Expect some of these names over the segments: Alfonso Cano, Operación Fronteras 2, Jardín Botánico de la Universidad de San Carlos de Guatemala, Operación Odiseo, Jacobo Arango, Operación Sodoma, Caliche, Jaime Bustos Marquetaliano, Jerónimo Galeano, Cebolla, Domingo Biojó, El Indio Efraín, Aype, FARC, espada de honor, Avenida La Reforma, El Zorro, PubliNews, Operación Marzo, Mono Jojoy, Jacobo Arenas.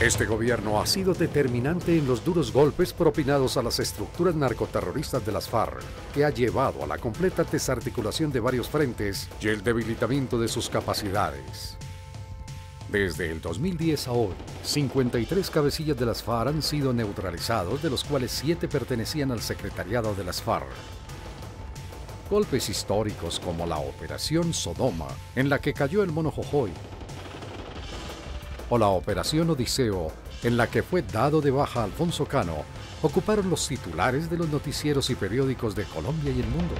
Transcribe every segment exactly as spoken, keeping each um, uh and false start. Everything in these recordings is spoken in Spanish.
Este gobierno ha sido determinante en los duros golpes propinados a las estructuras narcoterroristas de las FARC, que ha llevado a la completa desarticulación de varios frentes y el debilitamiento de sus capacidades. Desde el dos mil diez a hoy, cincuenta y tres cabecillas de las FARC han sido neutralizados, de los cuales siete pertenecían al secretariado de las FARC. Golpes históricos como la Operación Sodoma, en la que cayó el Mono Jojoy, o la Operación Odiseo, en la que fue dado de baja Alfonso Cano, ocuparon los titulares de los noticieros y periódicos de Colombia y el mundo.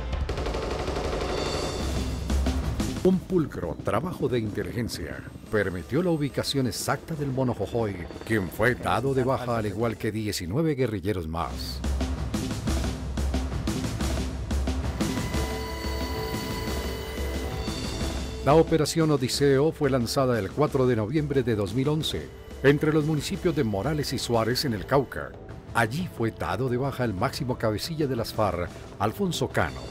Un pulcro trabajo de inteligencia permitió la ubicación exacta del Mono Jojoy, quien fue dado de baja al igual que diecinueve guerrilleros más. La Operación Odiseo fue lanzada el cuatro de noviembre de dos mil once entre los municipios de Morales y Suárez en el Cauca. Allí fue dado de baja el máximo cabecilla de las FARC, Alfonso Cano.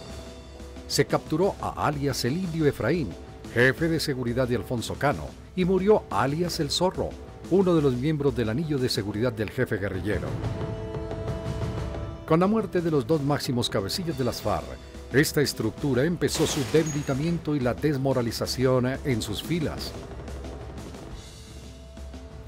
Se capturó a alias El Indio Efraín, jefe de seguridad de Alfonso Cano, y murió alias El Zorro, uno de los miembros del anillo de seguridad del jefe guerrillero. Con la muerte de los dos máximos cabecillas de las FARC, esta estructura empezó su debilitamiento y la desmoralización en sus filas,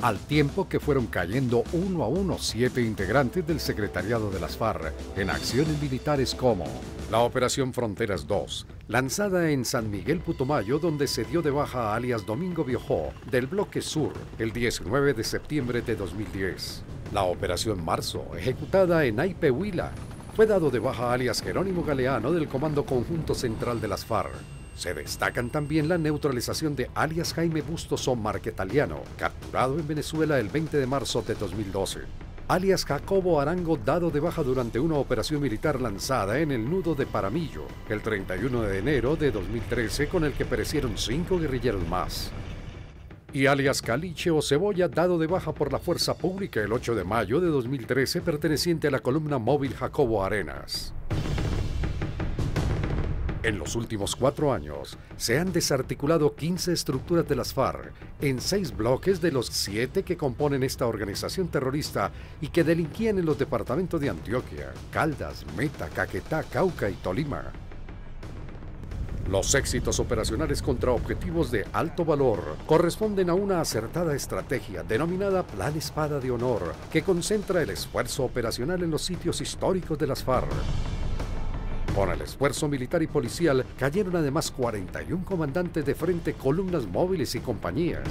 al tiempo que fueron cayendo uno a uno siete integrantes del secretariado de las FARC en acciones militares como la Operación Fronteras dos, lanzada en San Miguel Putumayo, donde se dio de baja a alias Domingo Biojó del Bloque Sur el diecinueve de septiembre de dos mil diez. La Operación Marzo, ejecutada en Aype, Huila, fue dado de baja a alias Jerónimo Galeano del Comando Conjunto Central de las FARC. Se destacan también la neutralización de alias Jaime Bustos Marquetaliano, capturado en Venezuela el veinte de marzo de dos mil doce. Alias Jacobo Arango, dado de baja durante una operación militar lanzada en el nudo de Paramillo el treinta y uno de enero de dos mil trece, con el que perecieron cinco guerrilleros más. Y alias Caliche o Cebolla, dado de baja por la fuerza pública el ocho de mayo de dos mil trece, perteneciente a la columna móvil Jacobo Arenas. En los últimos cuatro años, se han desarticulado quince estructuras de las FARC en seis bloques de los siete que componen esta organización terrorista y que delinquían en los departamentos de Antioquia, Caldas, Meta, Caquetá, Cauca y Tolima. Los éxitos operacionales contra objetivos de alto valor corresponden a una acertada estrategia denominada Plan Espada de Honor, que concentra el esfuerzo operacional en los sitios históricos de las FARC. Con el esfuerzo militar y policial cayeron además cuarenta y uno comandantes de frente, columnas móviles y compañías.